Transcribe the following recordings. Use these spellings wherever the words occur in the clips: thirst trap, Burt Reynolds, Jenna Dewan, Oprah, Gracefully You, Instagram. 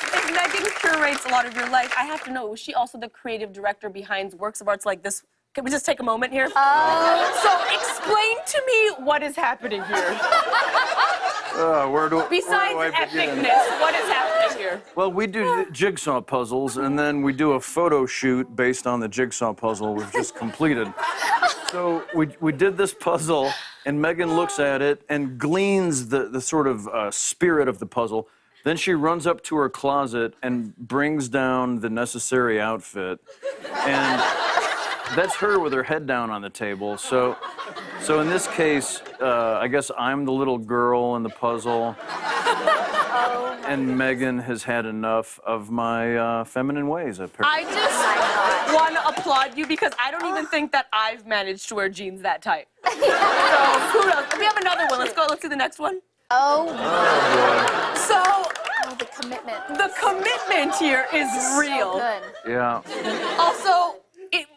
If Megan curates a lot of your life, I have to know, was she also the creative director behind works of arts like this? Can we just take a moment here? So explain to me what is happening here. Besides epicness, what is happening here? Well, we do jigsaw puzzles, and then we do a photo shoot based on the jigsaw puzzle we've just completed. So we did this puzzle, and Megan looks at it and gleans the sort of spirit of the puzzle. Then she runs up to her closet and brings down the necessary outfit. And that's her with her head down on the table. So in this case, I guess I'm the little girl in the puzzle. Oh, and Megan has had enough of my feminine ways, apparently. I just want to applaud you because I don't even think that I've managed to wear jeans that tight. So who knows? We have another one. Let's go. Let's do the next one. Oh, boy. So. Oh, the commitment. The commitment here is real. So good. Yeah. Also,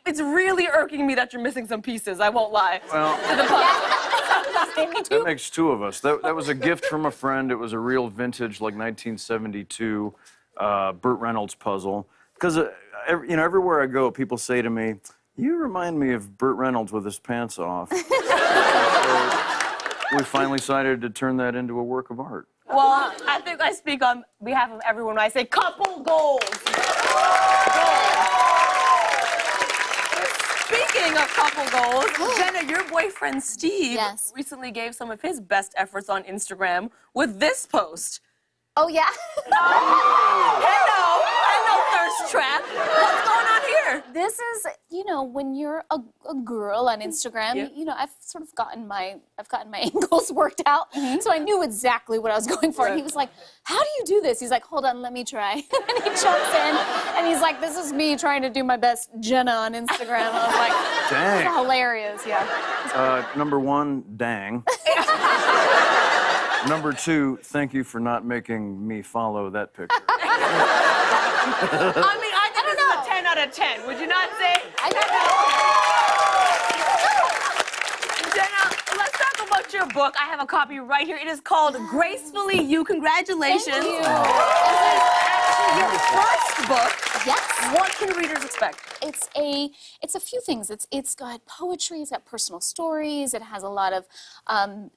it's really irking me that you're missing some pieces, I won't lie. Well, that makes two of us. That was a gift from a friend. It was a real vintage, like 1972 Burt Reynolds puzzle. Because, you know, everywhere I go, people say to me, you remind me of Burt Reynolds with his pants off. So we finally decided to turn that into a work of art. Well, I think I speak on behalf of everyone when I say couple goals. Speaking of couple goals, Jenna, your boyfriend Steve recently gave some of his best efforts on Instagram with this post. Oh, yeah? Hello, thirst trap. What's going on here? This is, you know, when you're a girl on Instagram, you know, I've sort of gotten my angles worked out, so I knew exactly what I was going for. And he was like, how do you do this? He's like, hold on, let me try. And he jumps in, and he's like, this is me trying to do my best Jenna on Instagram. And I was like, dang. That's hilarious, number one, dang. Number two, thank you for not making me follow that picture. I mean, I don't know. 10 out of 10, would you not say? I don't know. Jenna, let's talk about your book. I have a copy right here. It is called Gracefully You. Congratulations. Thank you. This is actually your first book. Yes. What can readers expect? It's a few things. It's got poetry, it's got personal stories, it has a lot of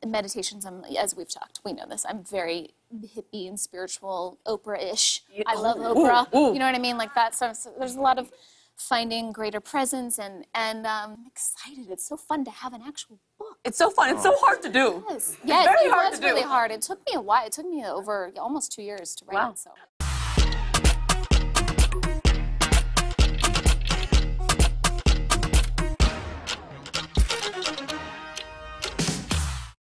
meditations. As we've talked, we know this. I'm very hippie and spiritual, Oprah-ish. I love Oprah. Ooh, ooh. You know what I mean? Like that. So there's a lot of finding greater presence, and I'm excited. It's so fun to have an actual book. It's so fun. It's so hard to do. Yes. It's very hard to do. It was really hard. It took me a while. It took me over almost 2 years to write it. So.